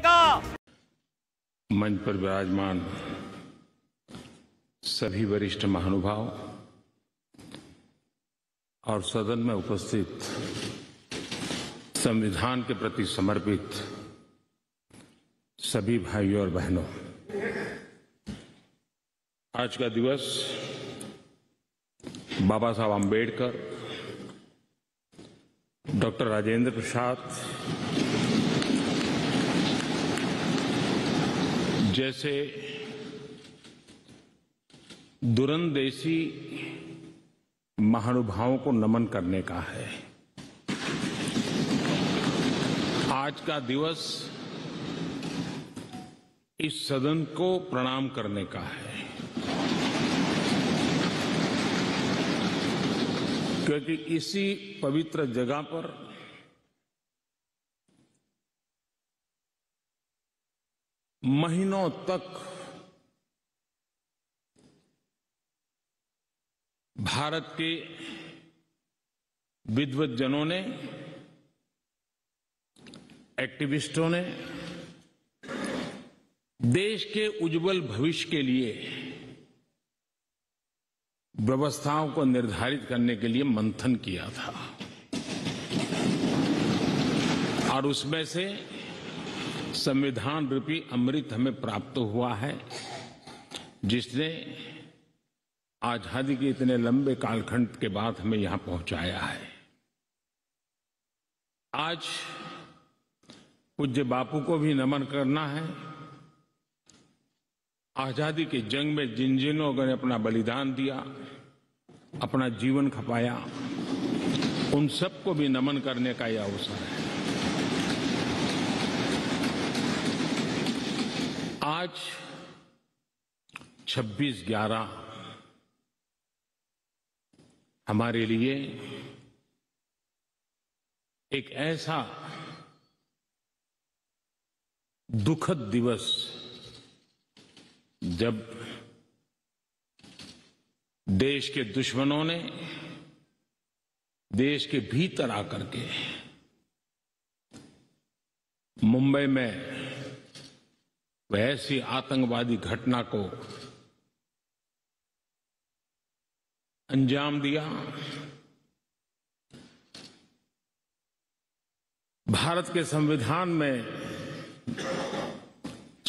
मिलेगा। मंच पर विराजमान सभी वरिष्ठ महानुभाव और सदन में उपस्थित संविधान के प्रति समर्पित सभी भाइयों और बहनों, आज का दिवस बाबा साहब अंबेडकर, डॉक्टर राजेंद्र प्रसाद जैसे दूरंदेशी महानुभावों को नमन करने का है। आज का दिवस इस सदन को प्रणाम करने का है, क्योंकि इसी पवित्र जगह पर महीनों तक भारत के विद्वतजनों ने, एक्टिविस्टों ने देश के उज्जवल भविष्य के लिए व्यवस्थाओं को निर्धारित करने के लिए मंथन किया था, और उसमें से संविधान रूपी अमृत हमें प्राप्त हुआ है, जिसने आजादी के इतने लंबे कालखंड के बाद हमें यहां पहुंचाया है। आज पूज्य बापू को भी नमन करना है। आजादी की जंग में जिन जिन लोगों ने अपना बलिदान दिया, अपना जीवन खपाया, उन सबको भी नमन करने का यह अवसर है। आज 26/11 हमारे लिए एक ऐसा दुखद दिवस, जब देश के दुश्मनों ने देश के भीतर आकर के मुंबई में ऐसी आतंकवादी घटना को अंजाम दिया। भारत के संविधान में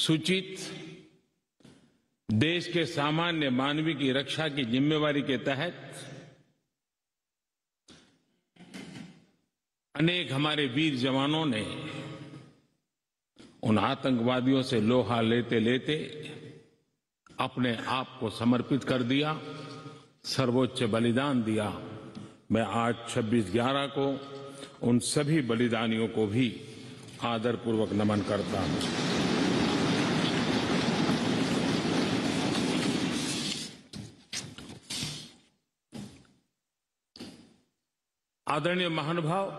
सूचित देश के सामान्य मानवी की रक्षा की जिम्मेवारी के तहत अनेक हमारे वीर जवानों ने उन आतंकवादियों से लोहा लेते लेते अपने आप को समर्पित कर दिया, सर्वोच्च बलिदान दिया। मैं आज 26/11 को उन सभी बलिदानियों को भी आदरपूर्वक नमन करता हूं। आदरणीय महानुभाव,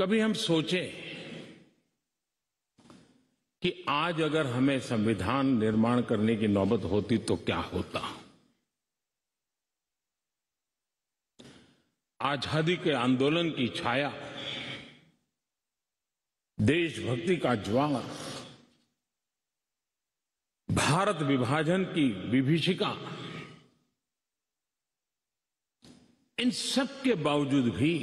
कभी हम सोचें कि आज अगर हमें संविधान निर्माण करने की नौबत होती तो क्या होता। आजादी के आंदोलन की छाया, देशभक्ति का ज्वाला, भारत विभाजन की विभीषिका, इन सब के बावजूद भी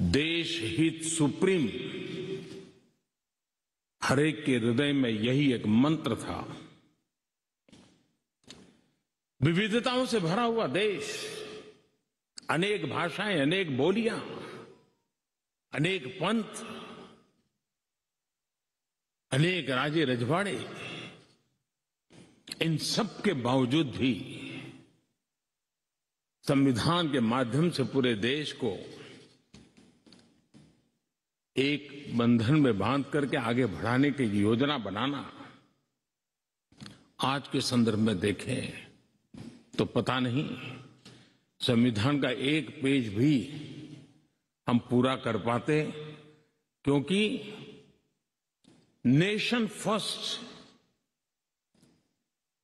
देश हित सुप्रीम हरेक के हृदय में यही एक मंत्र था। विविधताओं से भरा हुआ देश, अनेक भाषाएं, अनेक बोलियां, अनेक पंथ, अनेक राजे रजवाड़े, इन सब के बावजूद भी संविधान के माध्यम से पूरे देश को एक बंधन में बांध करके आगे बढ़ाने की योजना बनाना, आज के संदर्भ में देखें तो पता नहीं संविधान का एक पेज भी हम पूरा कर पाते, क्योंकि नेशन फर्स्ट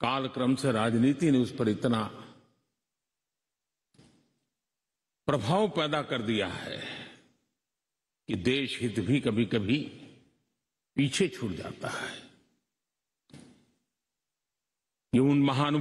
कालक्रम से राजनीति ने उस पर इतना प्रभाव पैदा कर दिया है कि देश हित भी कभी कभी पीछे छूट जाता है। ये उन महान